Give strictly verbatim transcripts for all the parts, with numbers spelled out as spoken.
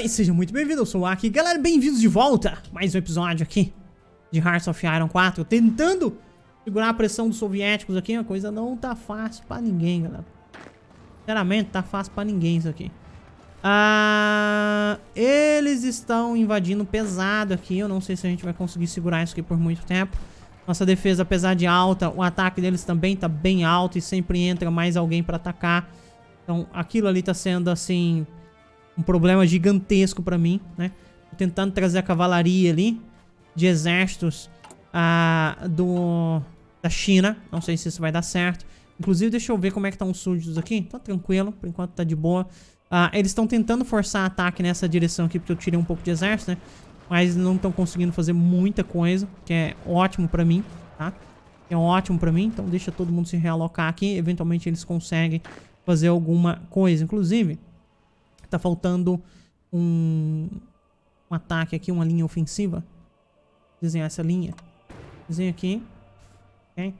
Fala aí, sejam muito bem-vindos, eu sou o Aki. Galera, bem-vindos de volta, mais um episódio aqui de Hearts of Iron quatro, tentando segurar a pressão dos soviéticos aqui. A coisa não tá fácil pra ninguém, galera. Sinceramente, tá fácil pra ninguém isso aqui. Ah, eles estão invadindo pesado aqui. Eu não sei se a gente vai conseguir segurar isso aqui por muito tempo. Nossa defesa, apesar de alta, o ataque deles também tá bem alto e sempre entra mais alguém pra atacar. Então, aquilo ali tá sendo, assim, um problema gigantesco pra mim, né? Tô tentando trazer a cavalaria ali de exércitos ah, do, da China. Não sei se isso vai dar certo. Inclusive, deixa eu ver como é que estão os súditos aqui. Tá tranquilo, por enquanto tá de boa. Ah, eles estão tentando forçar ataque nessa direção aqui, porque eu tirei um pouco de exército, né? Mas não estão conseguindo fazer muita coisa, que é ótimo pra mim, tá? É ótimo pra mim, então deixa todo mundo se realocar aqui. Eventualmente eles conseguem fazer alguma coisa. Inclusive, tá faltando um, um ataque aqui, uma linha ofensiva. Vou desenhar essa linha. Desenho aqui, ok?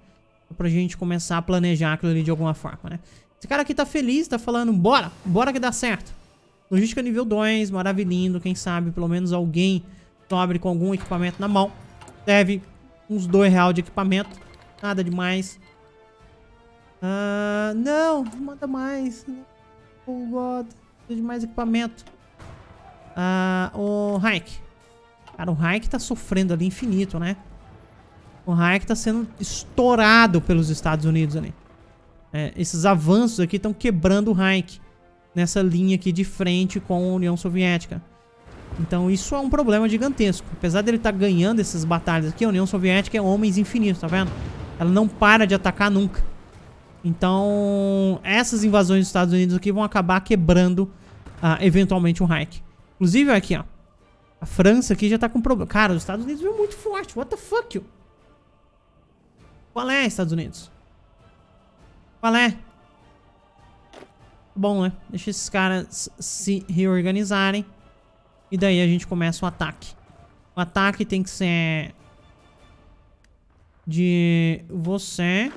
Pra gente começar a planejar aquilo ali de alguma forma, né? Esse cara aqui tá feliz, tá falando, bora, bora que dá certo. Logística nível dois, maravilhindo. Quem sabe pelo menos alguém sobre com algum equipamento na mão. Deve uns dois reais de equipamento. Nada demais. Ah, não, manda mais. Oh, God. Preciso de mais equipamento. Ah, o Reich. Cara, o Reich tá sofrendo ali infinito, né? O Reich tá sendo estourado pelos Estados Unidos ali. É, esses avanços aqui estão quebrando o Reich nessa linha aqui de frente com a União Soviética. Então isso é um problema gigantesco. Apesar dele estar tá ganhando essas batalhas aqui, a União Soviética é homens infinitos, tá vendo? Ela não para de atacar nunca. Então essas invasões dos Estados Unidos aqui vão acabar quebrando uh, eventualmente o Reich. Inclusive aqui, ó, a França aqui já tá com problema. Cara, os Estados Unidos veio muito forte. What the fuck, you? Qual é, Estados Unidos? Qual é? Bom, né? Deixa esses caras se reorganizarem. E daí a gente começa o ataque. O ataque tem que ser de você.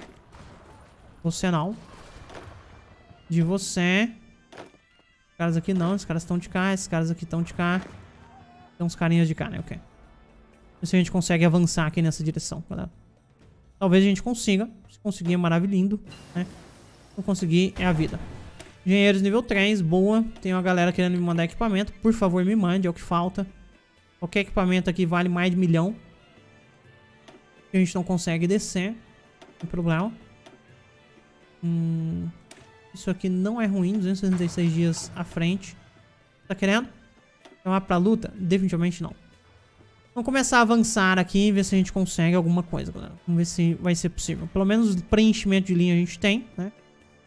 Você não. De você. Os caras aqui não. Os caras estão de cá. Esses caras aqui estão de cá. Tem uns carinhas de cá, né? Ok. Vê se a gente consegue avançar aqui nessa direção, galera. Talvez a gente consiga. Se conseguir é maravilhoso, né? Se não conseguir é a vida. Engenheiros nível três, boa. Tem uma galera querendo me mandar equipamento. Por favor, me mande, é o que falta. Qualquer equipamento aqui vale mais de milhão. A gente não consegue descer. Não tem problema. Hum, isso aqui não é ruim. duzentos e sessenta e seis dias à frente. Tá querendo? Chamar pra luta? Definitivamente não. Vamos começar a avançar aqui e ver se a gente consegue alguma coisa, galera. Vamos ver se vai ser possível. Pelo menos preenchimento de linha a gente tem, né?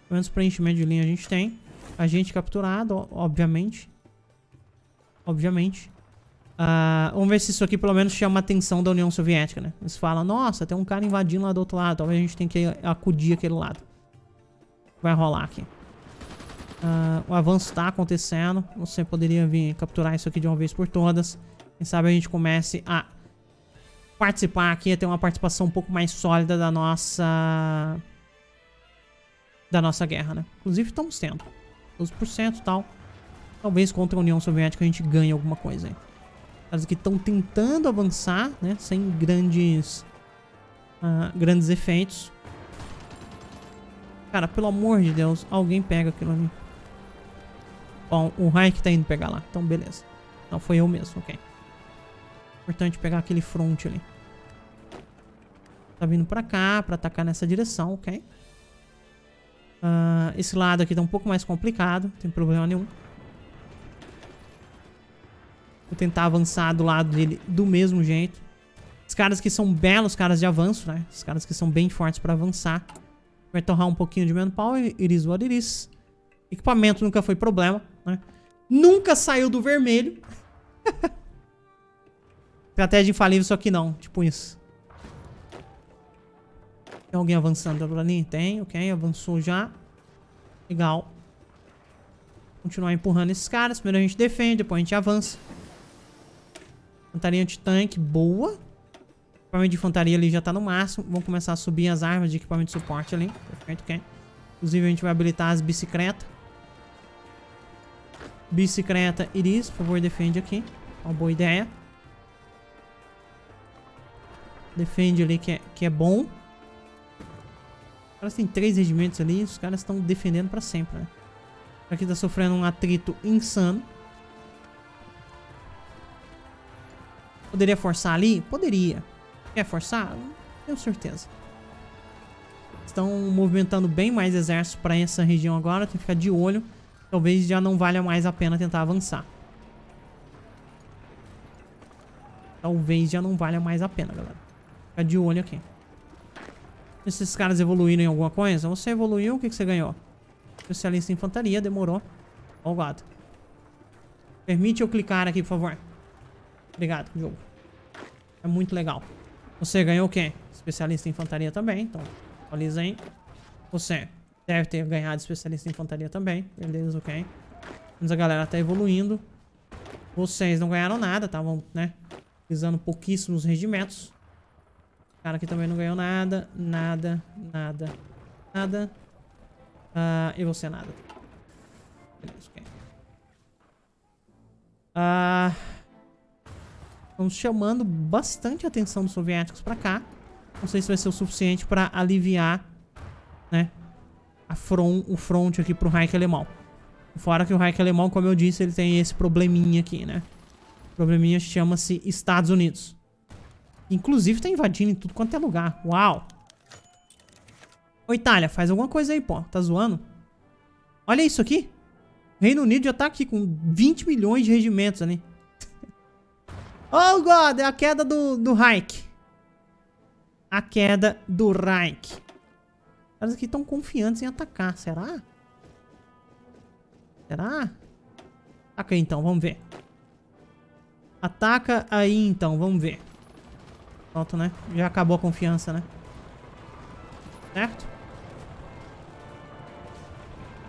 Pelo menos preenchimento de linha a gente tem. Agente capturado, obviamente. Obviamente. Uh, vamos ver se isso aqui pelo menos chama a atenção da União Soviética, né? Eles falam, nossa, tem um cara invadindo lá do outro lado. Talvez a gente tenha que acudir aquele lado. Vai rolar aqui. Uh, o avanço tá acontecendo. Você poderia vir capturar isso aqui de uma vez por todas. Quem sabe a gente comece a participar aqui, a ter uma participação um pouco mais sólida da nossa da nossa guerra, né? Inclusive estamos tendo doze por cento e tal. Talvez contra a União Soviética a gente ganhe alguma coisa aí. Elas aqui estão tentando avançar, né? Sem grandes uh, grandes efeitos. Cara, pelo amor de Deus, alguém pega aquilo ali. Bom, o Reich tá indo pegar lá, então beleza. Não, foi eu mesmo, ok. Importante pegar aquele front ali. Tá vindo pra cá, pra atacar nessa direção, ok. Uh, esse lado aqui tá um pouco mais complicado, não tem problema nenhum. Vou tentar avançar do lado dele do mesmo jeito. Os caras que são belos caras de avanço, né? Os caras que são bem fortes pra avançar. Vai torrar um pouquinho de manpower, iris what iris. Equipamento nunca foi problema, né? Nunca saiu do vermelho. Estratégia infalível, só que não. Tipo isso. Tem alguém avançando por ali? Tem, ok. Avançou já. Legal. Continuar empurrando esses caras. Primeiro a gente defende, depois a gente avança. Infantaria anti-tanque, boa. Equipamento de infantaria ali já tá no máximo. Vamos começar a subir as armas de equipamento de suporte ali. Perfeito, ok. Inclusive a gente vai habilitar as bicicletas. Bicicleta Iris, por favor, defende aqui. Uma boa ideia. Defende ali que é, que é bom. Os caras têm três regimentos ali. Os caras estão defendendo pra sempre, né? Aqui tá sofrendo um atrito insano. Poderia forçar ali? Poderia. Quer forçar? Não tenho certeza. Estão movimentando bem mais exércitos para essa região agora. Tem que ficar de olho. Talvez já não valha mais a pena tentar avançar. Talvez já não valha mais a pena, galera. Fica de olho aqui. Se esses caras evoluíram em alguma coisa, você evoluiu, o que, que você ganhou? Especialista em infantaria, demorou. Ó o gato. Permite eu clicar aqui, por favor. Obrigado, jogo. É muito legal. Você ganhou o quê? Especialista em infantaria também, então atualiza aí. Você deve ter ganhado especialista em infantaria também. Beleza, ok. Mas a galera tá evoluindo. Vocês não ganharam nada, estavam, né, utilizando pouquíssimos regimentos. O cara aqui também não ganhou nada. Nada, nada, nada. Uh, e você nada. Beleza, ok. Ah... Uh... Estamos chamando bastante a atenção dos soviéticos pra cá. Não sei se vai ser o suficiente pra aliviar, né, a front, o front aqui pro Reich alemão. Fora que o Reich alemão, como eu disse, ele tem esse probleminha aqui, né? O probleminha chama-se Estados Unidos. Inclusive tá invadindo em tudo quanto é lugar. Uau! Ô Itália, faz alguma coisa aí, pô. Tá zoando? Olha isso aqui. O Reino Unido já tá aqui com vinte milhões de regimentos ali. Oh, God! É a queda do, do Reich. A queda do Reich. Os caras aqui estão confiantes em atacar. Será? Será? Ataca aí, então. Vamos ver. Ataca aí, então. Vamos ver. Pronto, né? Já acabou a confiança, né? Certo?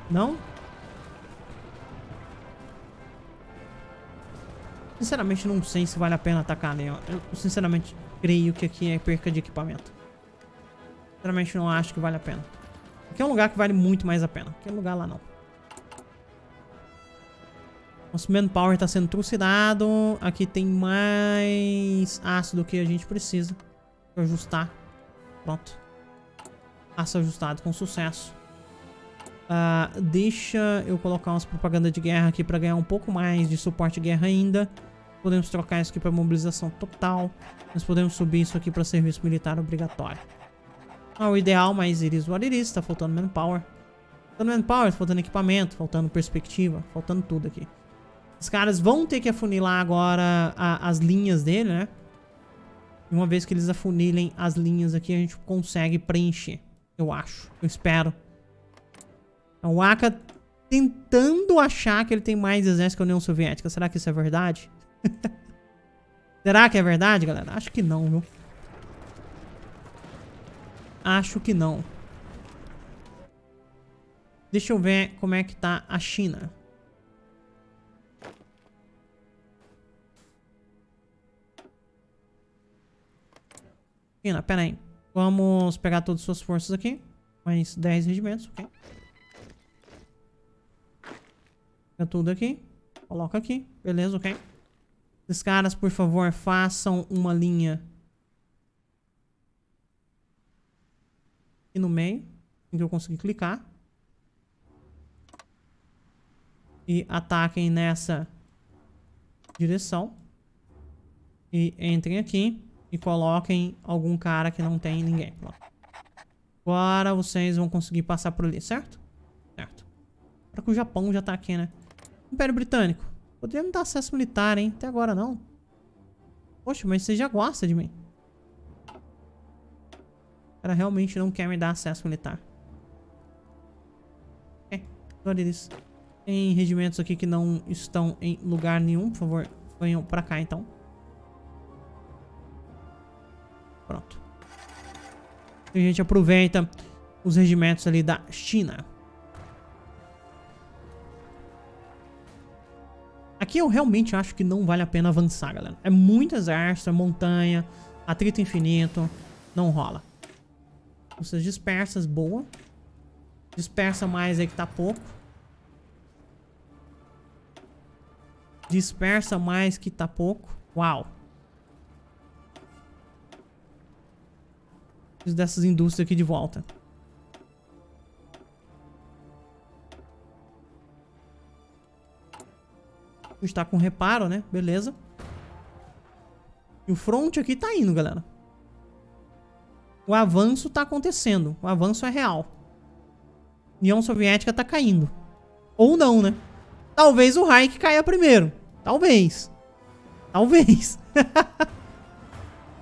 Não? Sinceramente, não sei se vale a pena atacar ali, ó. Eu, sinceramente, creio que aqui é perca de equipamento. Sinceramente, não acho que vale a pena. Aqui é um lugar que vale muito mais a pena. Aquele lugar lá, não. Nosso manpower tá sendo trucidado. Aqui tem mais aço do que a gente precisa. Vou ajustar. Pronto. Aço ajustado com sucesso. Uh, deixa eu colocar umas propagandas de guerra aqui pra ganhar um pouco mais de suporte de guerra ainda. Podemos trocar isso aqui pra mobilização total. Nós podemos subir isso aqui pra serviço militar obrigatório. Não é o ideal, mas iris what iris. Tá faltando manpower. Faltando manpower, tá faltando equipamento, faltando perspectiva, faltando tudo aqui. Os caras vão ter que afunilar agora a, as linhas dele, né? E uma vez que eles afunilem as linhas aqui, a gente consegue preencher. Eu acho, eu espero. O Aki tentando achar que ele tem mais exército que a União Soviética. Será que isso é verdade? Será que é verdade, galera? Acho que não, viu? Acho que não. Deixa eu ver como é que tá a China. China, pera aí. Vamos pegar todas as suas forças aqui. Mais dez regimentos, ok. Tudo aqui, coloca aqui, beleza, ok. Esses caras, por favor, façam uma linha aqui no meio, em que eu consegui clicar. E ataquem nessa direção. E entrem aqui e coloquem algum cara que não tem ninguém. Agora vocês vão conseguir passar por ali, certo? Certo. Para que o Japão já tá aqui, né? Império Britânico. Poderia me dar acesso militar, hein? Até agora não. Poxa, mas você já gosta de mim. O cara realmente não quer me dar acesso militar. Ok. Olha isso. Tem regimentos aqui que não estão em lugar nenhum. Por favor, venham pra cá, então. Pronto. E a gente aproveita os regimentos ali da China. Aqui eu realmente acho que não vale a pena avançar, galera. É muito exército, é montanha, atrito infinito, não rola. Vocês dispersas, boa. Dispersa mais aí que tá pouco. Dispersa mais que tá pouco. Uau. Preciso dessas indústrias aqui de volta. Está com reparo, né? Beleza. E o front aqui tá indo, galera. O avanço tá acontecendo. O avanço é real. A União Soviética tá caindo. Ou não, né? Talvez o Reich caia primeiro. Talvez. Talvez.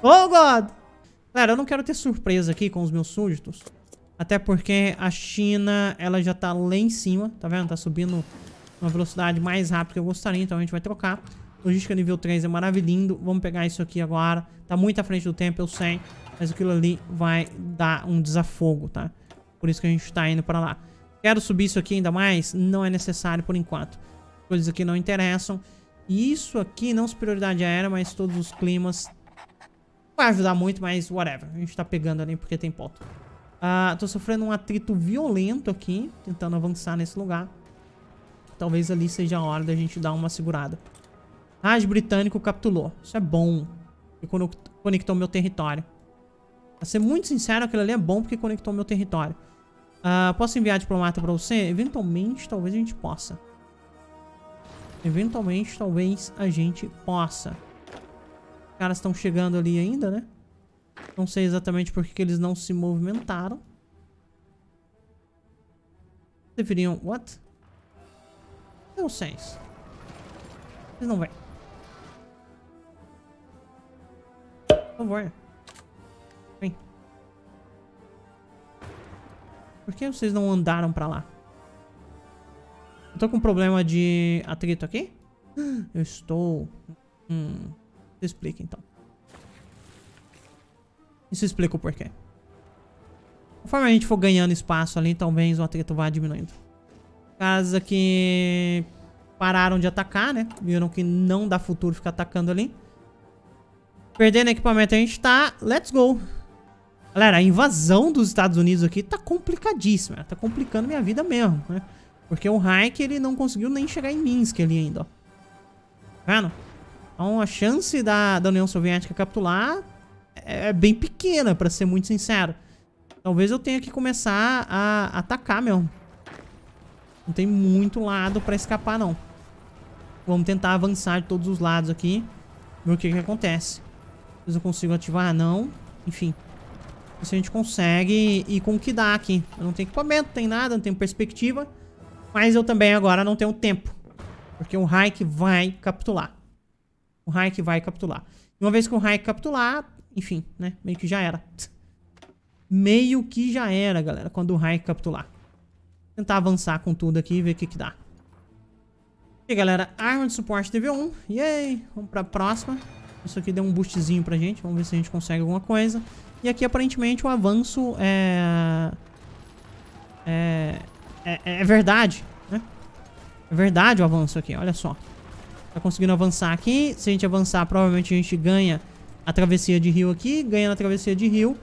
Oh, God! Cara, eu não quero ter surpresa aqui com os meus súditos. Até porque a China, ela já tá lá em cima. Tá vendo? Tá subindo uma velocidade mais rápida que eu gostaria. Então a gente vai trocar. Logística nível três é maravilhoso. Vamos pegar isso aqui agora. Tá muito à frente do tempo, eu sei. Mas aquilo ali vai dar um desafogo, tá? Por isso que a gente tá indo pra lá. Quero subir isso aqui ainda mais? Não é necessário por enquanto. Coisas aqui não interessam. E isso aqui, não superioridade aérea, mas todos os climas. Vai ajudar muito, mas whatever. A gente tá pegando ali porque tem ponto. Ah, tô sofrendo um atrito violento aqui. Tentando avançar nesse lugar. Talvez ali seja a hora da gente dar uma segurada. Raj britânico capitulou. Isso é bom. Porque conectou meu território. Pra ser muito sincero, aquilo ali é bom porque conectou meu território. Uh, posso enviar diplomata pra você? Eventualmente, talvez a gente possa. Eventualmente, talvez a gente possa. Os caras estão chegando ali ainda, né? Não sei exatamente por que eles não se movimentaram. Deveriam... What? Não sei isso. Eles não vêm. Por favor. Por que vocês não andaram pra lá? Eu tô com problema de atrito aqui? Eu estou... Hum... Isso explica, então. Isso explica o porquê. Conforme a gente for ganhando espaço ali, talvez o atrito vá diminuindo. Caso que... Pararam de atacar, né? Viram que não dá futuro ficar atacando ali. Perdendo equipamento a gente tá... Let's go! Galera, a invasão dos Estados Unidos aqui tá complicadíssima. Tá complicando minha vida mesmo, né? Porque o Reich, ele não conseguiu nem chegar em Minsk ali ainda, ó. Tá vendo? Então a chance da, da União Soviética capitular é, é bem pequena, pra ser muito sincero. Talvez eu tenha que começar a atacar mesmo. Não tem muito lado pra escapar, não. Vamos tentar avançar de todos os lados aqui. Ver o que que acontece. Às vezes eu consigo ativar, não. Enfim. Se a gente consegue ir com o que dá aqui. Eu não tenho equipamento, não tem nada, não tenho perspectiva. Mas eu também agora não tenho tempo. Porque o Reich vai capitular. O Reich vai capitular. E uma vez que o Reich capitular, enfim, né? Meio que já era. Meio que já era, galera, quando o Reich capitular. Vou tentar avançar com tudo aqui e ver o que que dá. E aí, galera, arma de suporte T V um. Yay! Vamos pra próxima. Isso aqui deu um boostzinho pra gente. Vamos ver se a gente consegue alguma coisa. E aqui, aparentemente, o avanço é... É... É, é verdade, né? É verdade o avanço aqui, olha só. Tá conseguindo avançar aqui. Se a gente avançar, provavelmente a gente ganha a travessia de rio aqui. Ganha na travessia de rio.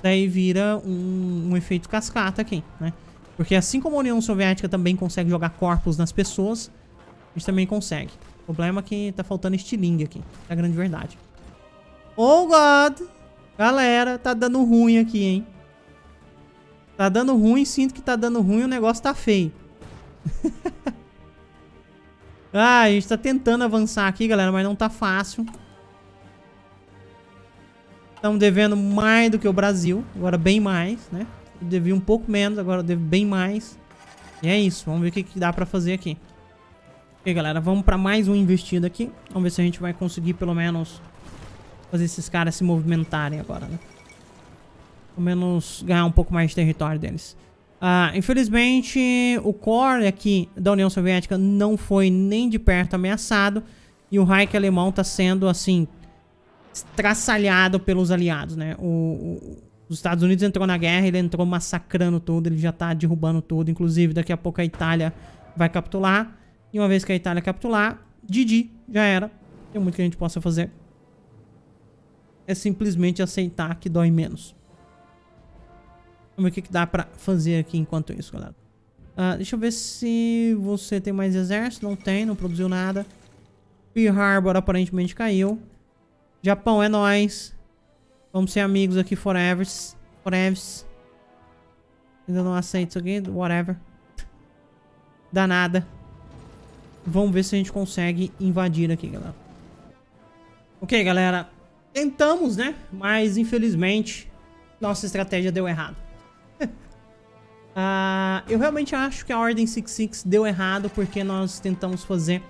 Daí vira um, um efeito cascata aqui, né? Porque assim como a União Soviética também consegue jogar corpos nas pessoas, a gente também consegue. O problema é que tá faltando estilingue aqui. É a grande verdade. Oh, God! Galera, tá dando ruim aqui, hein? Tá dando ruim, sinto que tá dando ruim, o negócio tá feio. Ah, a gente tá tentando avançar aqui, galera, mas não tá fácil. Estamos devendo mais do que o Brasil, agora bem mais, né? Eu devia um pouco menos, agora eu devo bem mais. E é isso, vamos ver o que que dá pra fazer aqui. Ok, galera, vamos pra mais um investido aqui. Vamos ver se a gente vai conseguir pelo menos... Fazer esses caras se movimentarem agora, né? Pelo menos ganhar um pouco mais de território deles. Ah, infelizmente, o core aqui da União Soviética não foi nem de perto ameaçado. E o Reich alemão tá sendo, assim, estraçalhado pelos aliados, né? O, o, os Estados Unidos entrou na guerra, ele entrou massacrando tudo, ele já tá derrubando tudo. Inclusive, daqui a pouco a Itália vai capitular. E uma vez que a Itália capitular, G G, já era. Tem muito que a gente possa fazer. É simplesmente aceitar que dói menos. Vamos ver o que que dá pra fazer aqui enquanto isso, galera. Uh, deixa eu ver se você tem mais exército. Não tem, não produziu nada. Pearl Harbor aparentemente caiu. Japão é nóis. Vamos ser amigos aqui forever. Forever. Ainda não aceito isso aqui. Whatever. Danada. Vamos ver se a gente consegue invadir aqui, galera. Ok, galera. Tentamos, né? Mas, infelizmente, nossa estratégia deu errado. uh, eu realmente acho que a Ordem sessenta e seis deu errado porque nós tentamos fazer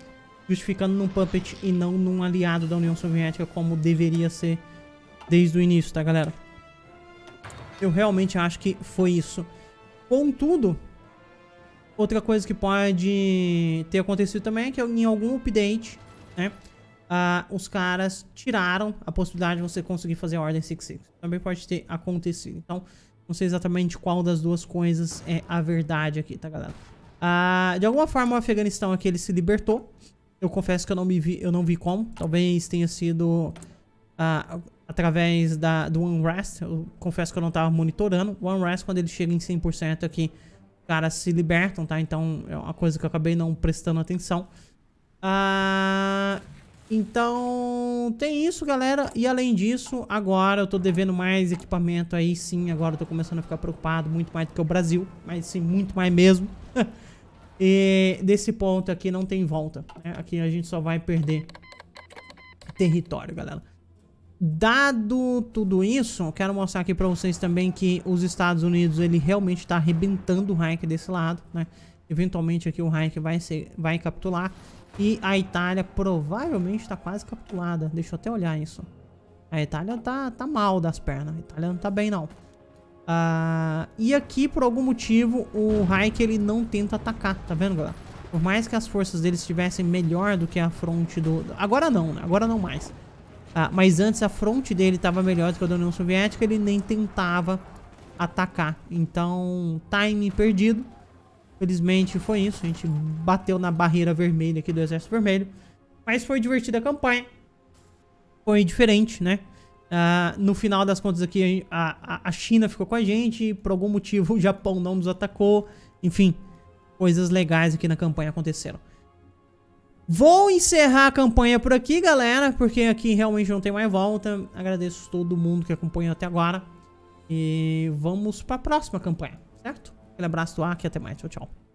justificando num puppet e não num aliado da União Soviética como deveria ser desde o início, tá, galera? Eu realmente acho que foi isso. Contudo, outra coisa que pode ter acontecido também é que em algum update, né, uh, os caras tiraram a possibilidade de você conseguir fazer a Ordem sessenta e seis. Também pode ter acontecido. Então, não sei exatamente qual das duas coisas é a verdade aqui, tá, galera? Uh, de alguma forma, o Afeganistão aqui, ele se libertou. Eu confesso que eu não, me vi, eu não vi como. Talvez tenha sido uh, através da, do Unrest. Eu confesso que eu não estava monitorando. O Unrest, quando ele chega em cem por cento aqui, os caras se libertam, tá? Então, é uma coisa que eu acabei não prestando atenção. Uh, então, tem isso, galera. E além disso, agora eu tô devendo mais equipamento aí, sim. Agora eu tô começando a ficar preocupado muito mais do que o Brasil. Mas sim, muito mais mesmo. E desse ponto aqui não tem volta, né? Aqui a gente só vai perder território, galera. Dado tudo isso, eu quero mostrar aqui pra vocês também que os Estados Unidos, ele realmente tá arrebentando o Reich desse lado, né? Eventualmente aqui o Reich vai, ser, vai capitular. E a Itália provavelmente tá quase capitulada. Deixa eu até olhar isso. A Itália tá, tá mal das pernas. A Itália não tá bem, não. Uh, e aqui, por algum motivo, o Reich, ele não tenta atacar, tá vendo, galera? Por mais que as forças dele estivessem melhor do que a fronte do... Agora não, né? Agora não mais. Uh, mas antes a fronte dele estava melhor do que a da União Soviética, ele nem tentava atacar. Então, time perdido. Felizmente foi isso, a gente bateu na barreira vermelha aqui do Exército Vermelho. Mas foi divertida a campanha. Foi diferente, né? Uh, no final das contas aqui, a, a China ficou com a gente, por algum motivo o Japão não nos atacou, enfim, coisas legais aqui na campanha aconteceram. Vou encerrar a campanha por aqui, galera, porque aqui realmente não tem mais volta. Agradeço todo mundo que acompanhou até agora e vamos para a próxima campanha, certo? Aquele abraço do Aki, até mais, tchau, tchau.